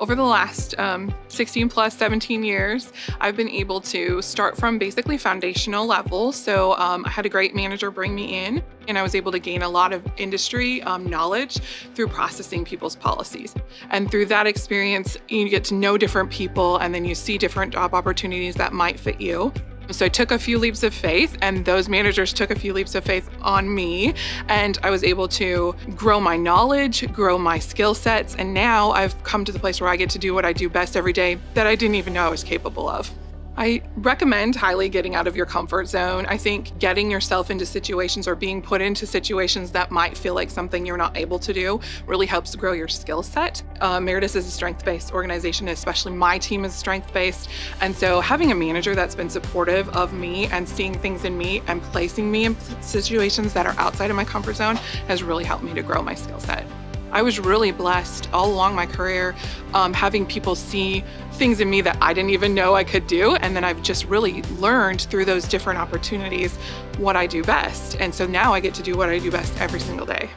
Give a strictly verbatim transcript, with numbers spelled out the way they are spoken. Over the last um, sixteen plus seventeen years, I've been able to start from basically foundational level. So um, I had a great manager bring me in, and I was able to gain a lot of industry um, knowledge through processing people's policies. And through that experience, you get to know different people, and then you see different job opportunities that might fit you. So I took a few leaps of faith, and those managers took a few leaps of faith on me, and I was able to grow my knowledge, grow my skill sets, and now I've come to the place where I get to do what I do best every day that I didn't even know I was capable of. I recommend highly getting out of your comfort zone. I think getting yourself into situations or being put into situations that might feel like something you're not able to do really helps grow your skill set. Uh, Meredith is a strength-based organization, especially my team is strength-based. And so having a manager that's been supportive of me and seeing things in me and placing me in situations that are outside of my comfort zone has really helped me to grow my skill set. I was really blessed all along my career, um, having people see things in me that I didn't even know I could do. And then I've just really learned through those different opportunities what I do best. And so now I get to do what I do best every single day.